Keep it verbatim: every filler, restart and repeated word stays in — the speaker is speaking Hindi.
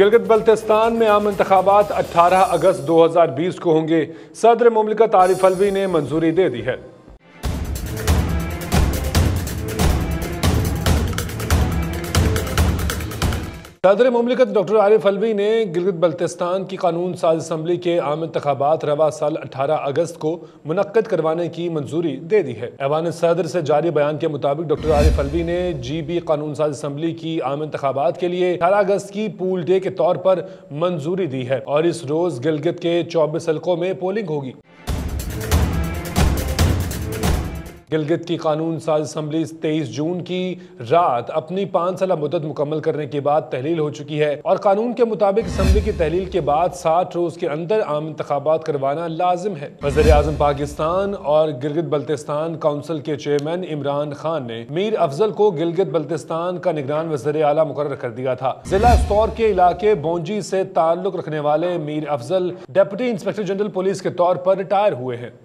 गिलगित बल्तिस्तान में आम इंतखाबात अठारह अगस्त दो हजार बीस को होंगे। सदर मुमलिकत आरिफ अलवी ने मंजूरी दे दी है। सदर मुमलिकत डॉक्टर आरिफ अलवी ने गिलगित बल्तिस्तान की कानून साज असम्बली के आम इंतखाबात रवा साल अठारह अगस्त को मुनक्कद करवाने की मंजूरी दे दी है। ऐवान सदर से जारी बयान के मुताबिक डॉक्टर आरिफ अलवी ने जी बी कानून साज असम्बली की आम इंतखाबात के लिए अठारह अगस्त की पूल डे के तौर पर मंजूरी दी है और इस रोज गिलगित के चौबीस हलकों में पोलिंग होगी। गिलगित की कानून साज असम्बली तेईस जून की रात अपनी पाँच साल मुद्दत मुकम्मल करने के बाद तहलील हो चुकी है और कानून के मुताबिक असम्बली की तहलील के बाद साठ रोज के अंदर आम इंतखाबात करवाना लाजिम है। वज़ीर आज़म पाकिस्तान और गिलगित बल्तिस्तान काउंसिल के चेयरमैन इमरान खान ने मीर अफजल को गिलगित बल्तिस्तान का निगरान वज़ीर आला मुकर्रर कर दिया था। जिला स्तौर के इलाके बोंजी से ताल्लुक रखने वाले Mir Afzal deputy inspector general police के तौर पर रिटायर हुए हैं।